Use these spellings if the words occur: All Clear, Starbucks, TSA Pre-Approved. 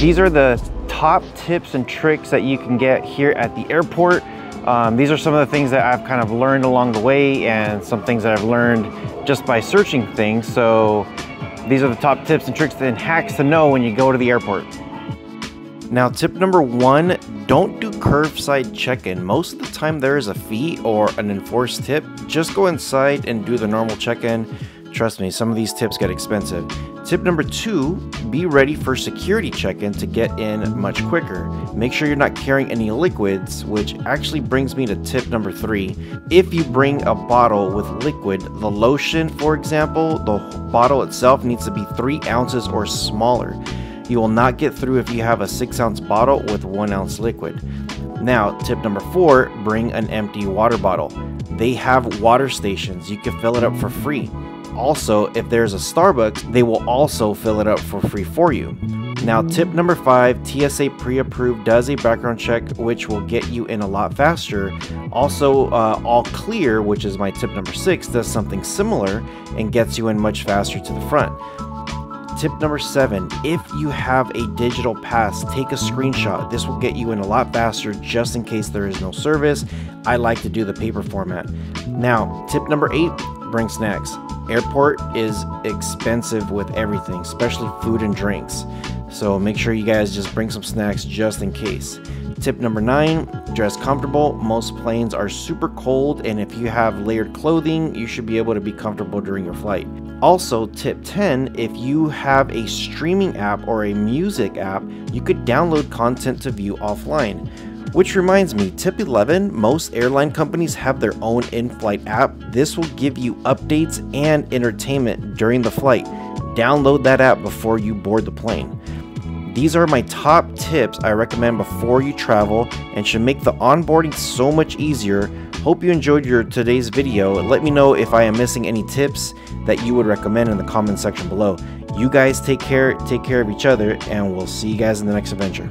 These are the top tips and tricks that you can get here at the airport. These are some of the things that I've kind of learned along the way and some things that I've learned just by searching things. So these are the top tips and tricks and hacks to know when you go to the airport. Now, tip number one, don't do curbside check-in. Most of the time there is a fee or an enforced tip. Just go inside and do the normal check-in. Trust me, some of these tips get expensive. Tip number two, be ready for security check-in to get in much quicker. Make sure you're not carrying any liquids, which actually brings me to tip number three. If you bring a bottle with liquid, the lotion, for example, the bottle itself needs to be 3 ounces or smaller. You will not get through if you have a 6-ounce bottle with 1 ounce liquid. Now, tip number four, bring an empty water bottle. They have water stations. You can fill it up for free. Also, if there's a Starbucks, they will also fill it up for free for you. Now, tip number five, TSA Pre-Approved does a background check, which will get you in a lot faster. Also, All Clear, which is my tip number six, does something similar and gets you in much faster to the front. Tip number seven, if you have a digital pass, take a screenshot. This will get you in a lot faster just in case there is no service. I like to do the paper format. Now, tip number eight, bring snacks. Airport is expensive with everything, especially food and drinks. So make sure you guys just bring some snacks just in case. Tip number nine, dress comfortable. Most planes are super cold, and if you have layered clothing, you should be able to be comfortable during your flight. Also, tip 10, if you have a streaming app or a music app, you could download content to view offline. Which reminds me, tip 11, most airline companies have their own in-flight app. This will give you updates and entertainment during the flight. Download that app before you board the plane. These are my top tips I recommend before you travel and should make the onboarding so much easier. Hope you enjoyed today's video. Let me know if I am missing any tips that you would recommend in the comment section below. You guys take care of each other, and we'll see you guys in the next adventure.